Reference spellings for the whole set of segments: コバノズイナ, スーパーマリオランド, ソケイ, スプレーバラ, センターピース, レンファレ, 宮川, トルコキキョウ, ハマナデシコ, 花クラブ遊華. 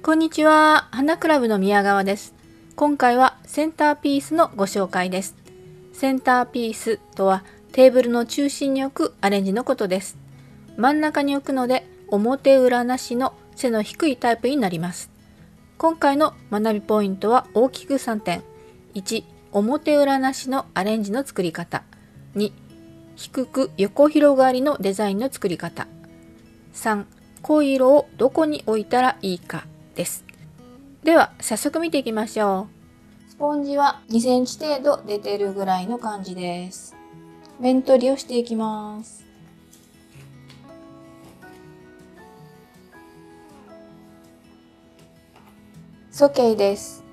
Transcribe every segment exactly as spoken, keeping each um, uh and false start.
こんにちは、花クラブの宮川です。今回はセンターピースのご紹介です。センターピースとはテーブルの中心に置くアレンジのことです。真ん中に置くので表裏なしの背の低いタイプになります。今回の学びポイントは大きくさんてん。いち. 表裏なしのアレンジの作り方。に. 低く横広がりのデザインの作り方。さん. 濃い色をどこに置いたらいいかです。では早速見ていきましょう。スポンジはにセンチ程度出てるぐらいの感じです。面取りをしていきます。ソケイです。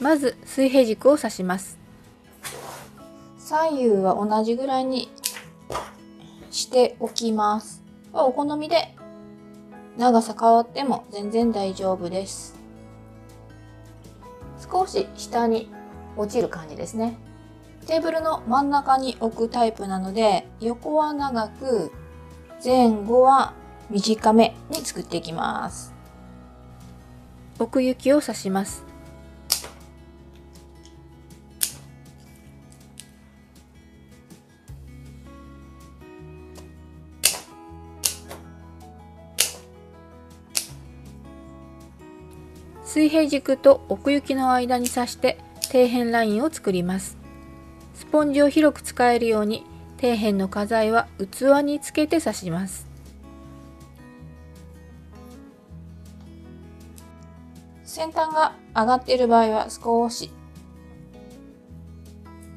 まず水平軸を刺します。左右は同じぐらいにしておきます。お好みで長さ変わっても全然大丈夫です。少し下に落ちる感じですね。テーブルの真ん中に置くタイプなので、横は長く、前後は短めに作っていきます。奥行きを刺します。水平軸と奥行きの間に刺して底辺ラインを作ります。スポンジを広く使えるように底辺の花材は器につけて刺します。先端が上がっている場合は少し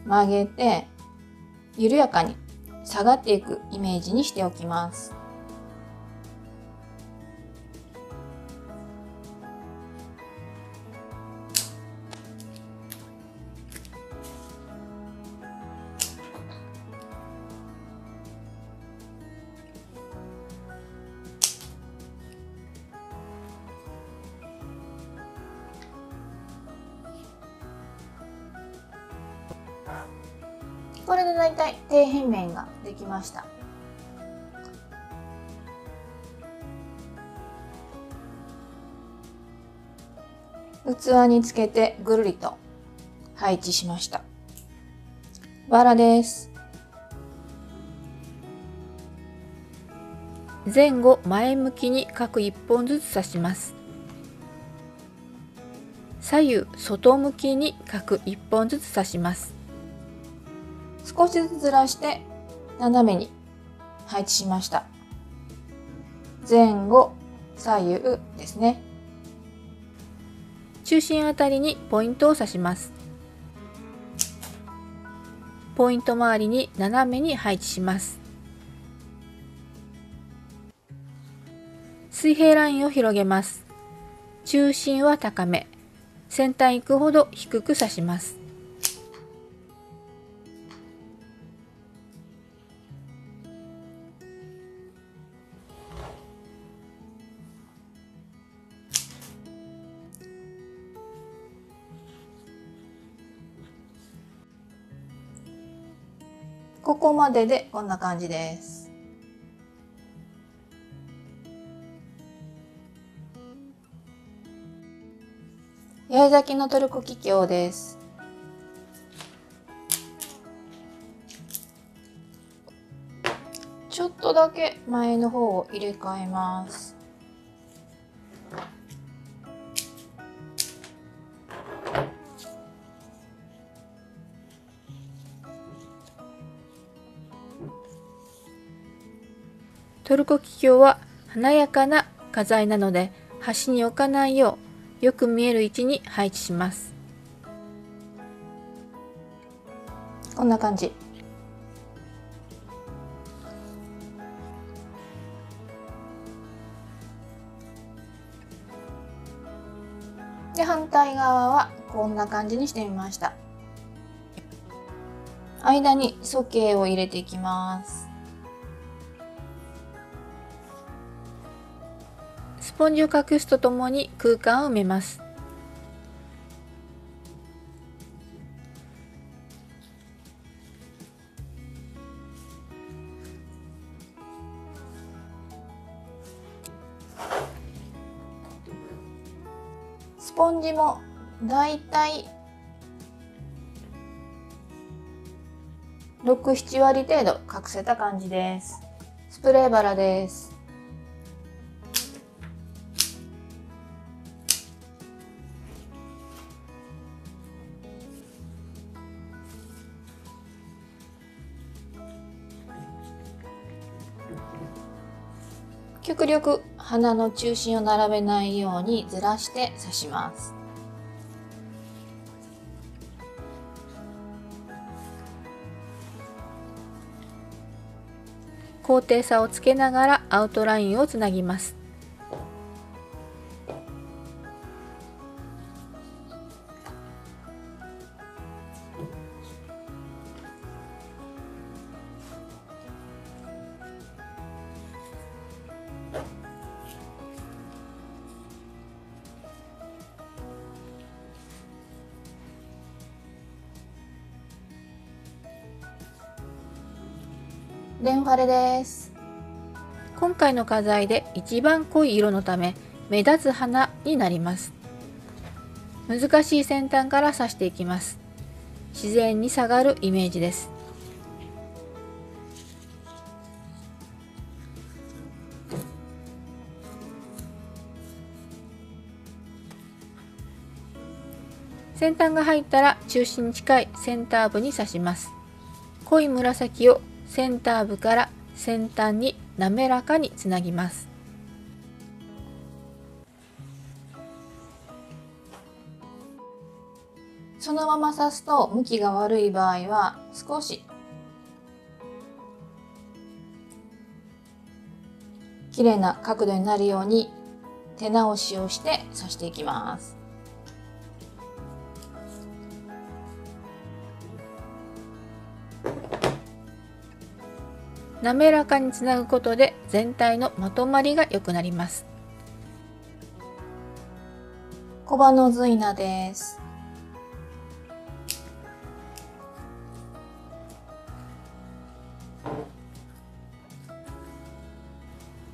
曲げて緩やかに下がっていくイメージにしておきます。これでだいたい底辺面ができました。器につけてぐるりと配置しました。バラです。前後前向きに各いっぽんずつ刺します。左右外向きに各いっぽんずつ刺します。少しずつずらして斜めに配置しました。前後左右ですね。中心あたりにポイントを刺します。ポイント周りに斜めに配置します。水平ラインを広げます。中心は高め、先端行くほど低く刺します。ここまででこんな感じです。八重咲きのトルコキキョウです。ちょっとだけ前の方を入れ替えます。トルコキキョウは華やかな花材なので端に置かないようよく見える位置に配置します。こんな感じ。で反対側はこんな感じにしてみました。間にソケイを入れていきます。スポンジを隠すとともに空間を埋めます。ポンジもだいたいろく、ななわり程度隠せた感じです。スプレーバラです。極力花の中心を並べないようにずらして刺します。高低差をつけながらアウトラインをつなぎます。レンファレです。今回の花材で一番濃い色のため目立つ花になります。難しい先端から刺していきます。自然に下がるイメージです。先端が入ったら中心に近いセンター部に刺します。濃い紫をセンター部から先端に滑らかにつなぎます。そのまま刺すと向きが悪い場合は少し綺麗な角度になるように手直しをして刺していきます。滑らかにつなぐことで全体のまとまりが良くなります。コバノズイナです。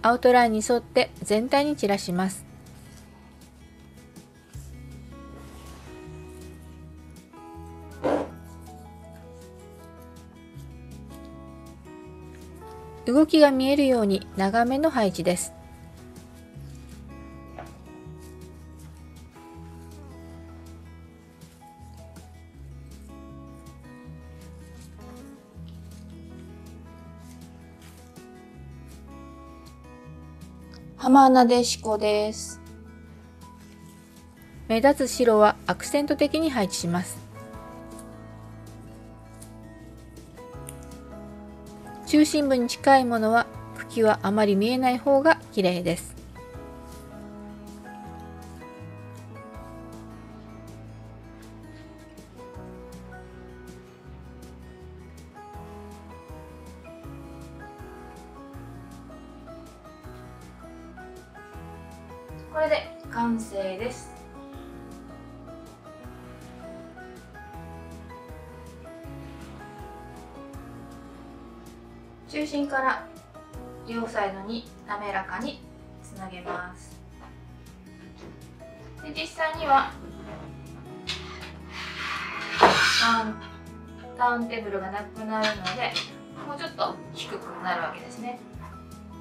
アウトラインに沿って全体に散らします。動きが見えるように長めの配置です。ハマナデシコです。目立つ白はアクセント的に配置します。中心部に近いものは茎はあまり見えない方が綺麗です。これで完成です。中心から両サイドに滑らかにつなげます。で、実際にはターンテーブルがなくなるので、もうちょっと低くなるわけですね。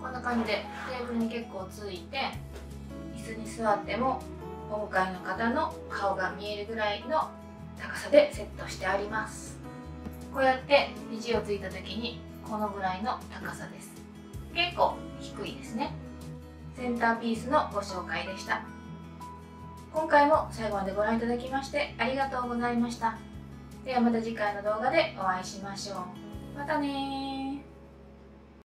こんな感じでテーブルに結構ついて、椅子に座ってもお向かいの方の顔が見えるぐらいの高さでセットしてあります。こうやって肘をついた時にこのぐらいの高さです。結構低いですね。センターピースのご紹介でした。今回も最後までご覧いただきましてありがとうございました。ではまた次回の動画でお会いしましょう。またねー。